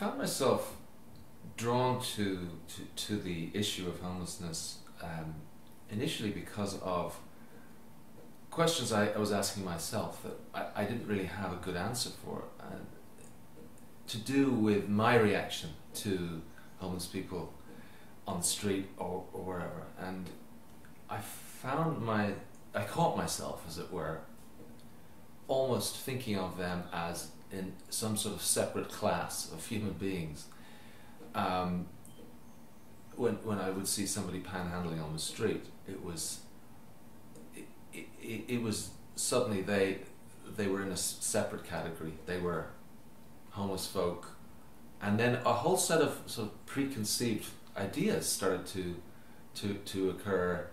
found myself drawn to the issue of homelessness initially because of questions I was asking myself that I didn't really have a good answer for, to do with my reaction to homeless people on the street or wherever. And I caught myself, as it were, almost thinking of them as in some sort of separate class of human beings. When I would see somebody panhandling on the street, it was suddenly they were in a separate category. They were homeless folk, and then a whole set of sort of preconceived ideas started to occur.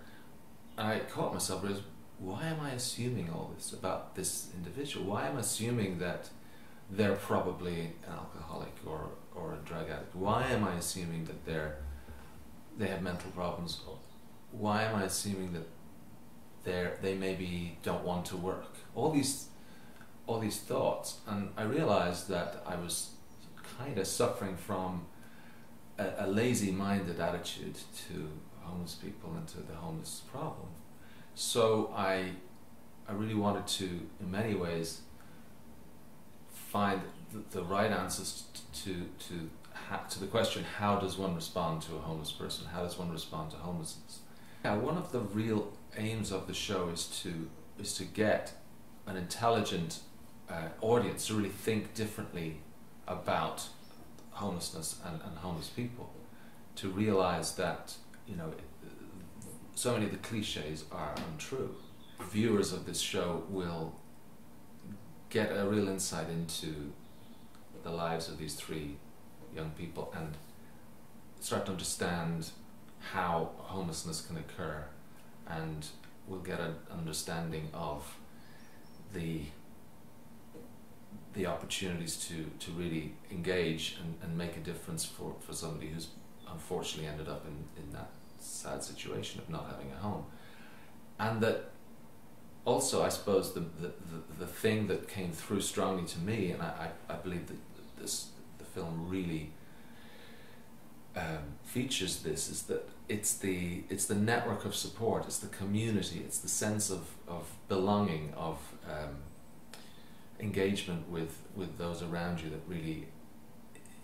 And I caught myself as, why am I assuming all this about this individual? Why am I assuming that they're probably an alcoholic or a drug addict? Why am I assuming that they have mental problems? Why am I assuming that they maybe don't want to work? All these thoughts, and I realized that I was kind of suffering from a lazy-minded attitude to homeless people and to the homeless problem. So I really wanted to, in many ways, find the right answers to the question, how does one respond to a homeless person? How does one respond to homelessness? Yeah, one of the real aims of the show is to get an intelligent audience to really think differently about homelessness and homeless people, to realize that, you know, so many of the cliches are untrue. Viewers of this show will get a real insight into the lives of these three young people and start to understand how homelessness can occur, and we'll get an understanding of the opportunities to really engage and make a difference for somebody who's unfortunately ended up in that sad situation of not having a home. And that also, I suppose, the thing that came through strongly to me, and I believe that the film really features this, is that it's the network of support, it's the community, it's the sense of belonging, of engagement with those around you that really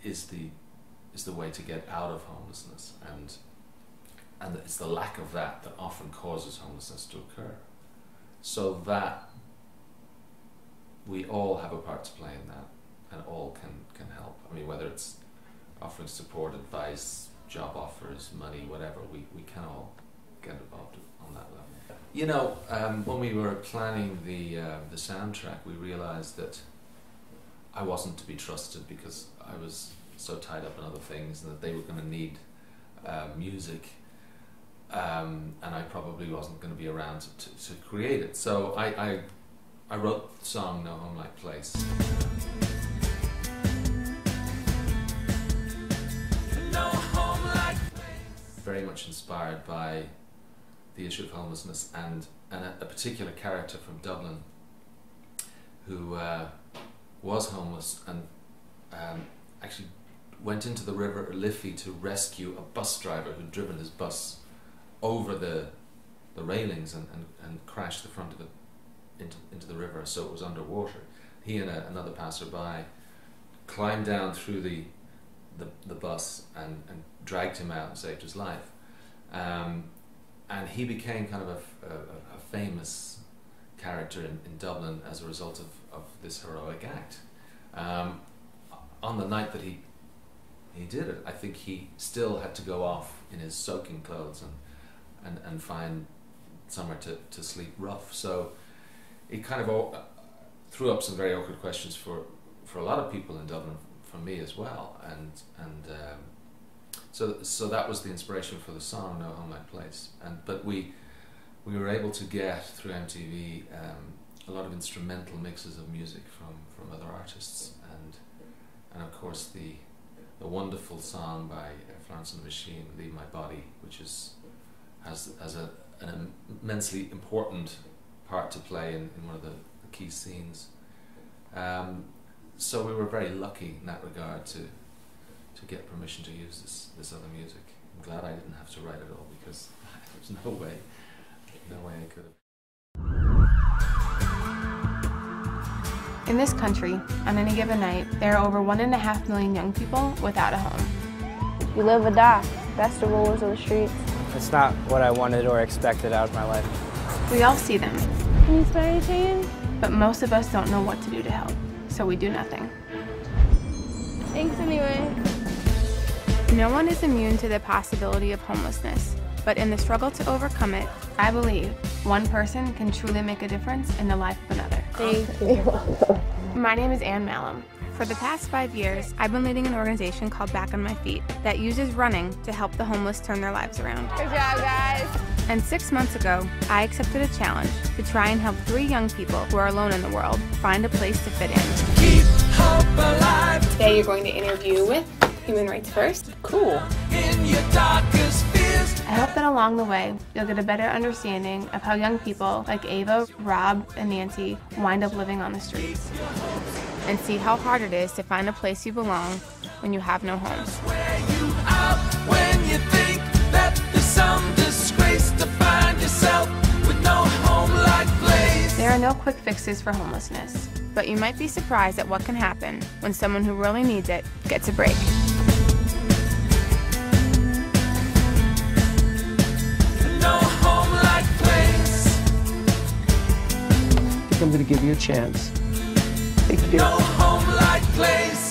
is the way to get out of homelessness, and it's the lack of that often causes homelessness to occur. So that we all have a part to play in that, and all can help. I mean, whether it's offering support, advice, job offers, money, whatever, we can all get involved on that level. You know, when we were planning the soundtrack, we realized that I wasn't to be trusted because I was so tied up in other things, and that they were going to need music. And I probably wasn't going to be around to create it. So I wrote the song No Home Like Place. No home like place. Very much inspired by the issue of homelessness and a particular character from Dublin who was homeless and actually went into the River Liffey to rescue a bus driver who'd driven his bus over the railings and crashed the front of it into the river, so it was underwater. He and another passerby climbed down through the bus and dragged him out and saved his life. And he became kind of a famous character in Dublin as a result of this heroic act. On the night that he did it, I think he still had to go off in his soaking clothes and find somewhere to sleep rough. So it kind of threw up some very awkward questions for a lot of people in Dublin, for me as well. So that was the inspiration for the song No Home Like Place. But we were able to get through MTV a lot of instrumental mixes of music from other artists, and of course the wonderful song by Florence and the Machine, Leave My Body, which has an immensely important part to play in one of the key scenes. So we were very lucky in that regard to to get permission to use this other music. I'm glad I didn't have to write it all, because there's no way I could have. In this country, on any given night, there are over 1.5 million young people without a home. You live or die. That's the rules of the streets. It's not what I wanted or expected out of my life. We all see them. Can you spare anything? But most of us don't know what to do to help, so we do nothing. Thanks anyway. No one is immune to the possibility of homelessness, but in the struggle to overcome it, I believe one person can truly make a difference in the life of another. Thank you. My name is Anne Mahlum. For the past 5 years, I've been leading an organization called Back on My Feet that uses running to help the homeless turn their lives around. Good job, guys. And 6 months ago, I accepted a challenge to try and help 3 young people who are alone in the world find a place to fit in. Keep hope alive. Today you're going to interview with Human Rights First. Cool. In your darkest fears. I hope that along the way, you'll get a better understanding of how young people like Ava, Rob, and Nancy wind up living on the streets, and see how hard it is to find a place you belong when you have no home. There are no quick fixes for homelessness, but you might be surprised at what can happen when someone who really needs it gets a break. I think I'm gonna give you a chance. No home like place.